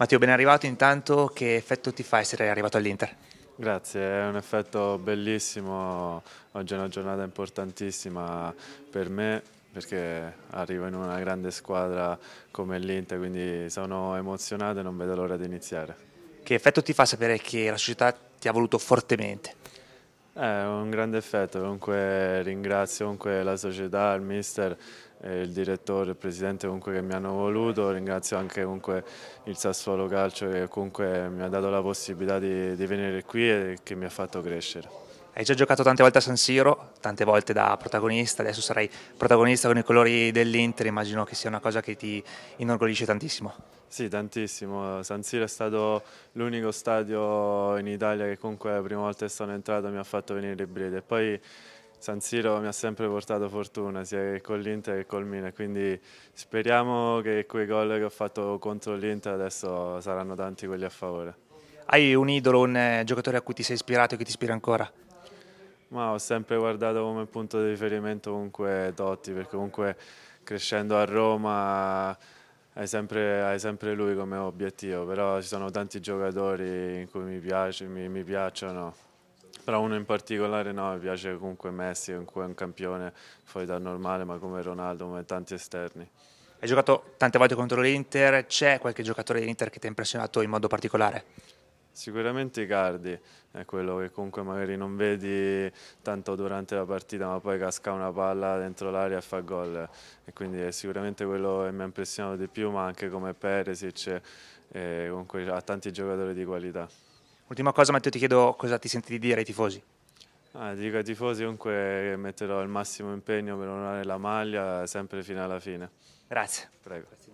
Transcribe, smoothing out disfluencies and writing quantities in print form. Matteo, ben arrivato intanto, che effetto ti fa essere arrivato all'Inter? Grazie, è un effetto bellissimo, oggi è una giornata importantissima per me perché arrivo in una grande squadra come l'Inter, quindi sono emozionato e non vedo l'ora di iniziare. Che effetto ti fa sapere che la società ti ha voluto fortemente? È un grande effetto, comunque ringrazio comunque la società, il mister, il direttore, il presidente comunque che mi hanno voluto, ringrazio anche comunque il Sassuolo Calcio che comunque mi ha dato la possibilità di venire qui e che mi ha fatto crescere. Hai già giocato tante volte a San Siro, tante volte da protagonista, adesso sarai protagonista con i colori dell'Inter, immagino che sia una cosa che ti inorgoglisce tantissimo. Sì, tantissimo. San Siro è stato l'unico stadio in Italia che comunque la prima volta che sono entrato mi ha fatto venire i brividi e poi San Siro mi ha sempre portato fortuna sia con l'Inter che col Milan, quindi speriamo che quei gol che ho fatto contro l'Inter adesso saranno tanti quelli a favore. Hai un idolo, un giocatore a cui ti sei ispirato e che ti ispira ancora? Ma ho sempre guardato come punto di riferimento comunque Totti, perché comunque crescendo a Roma hai sempre lui come obiettivo, però ci sono tanti giocatori in cui mi piacciono, però uno in particolare no, mi piace comunque Messi, in cui è un campione fuori dal normale, ma come Ronaldo, come tanti esterni. Hai giocato tante volte contro l'Inter, c'è qualche giocatore dell'Inter che ti ha impressionato in modo particolare? Sicuramente Icardi è quello che comunque magari non vedi tanto durante la partita, ma poi casca una palla dentro l'area e fa gol, e quindi è sicuramente quello che mi ha impressionato di più, ma anche come Perisic, comunque ha tanti giocatori di qualità. Ultima cosa Matteo, ti chiedo cosa ti senti di dire ai tifosi? Dico ai tifosi comunque che metterò il massimo impegno per onorare la maglia sempre fino alla fine. Grazie. Prego.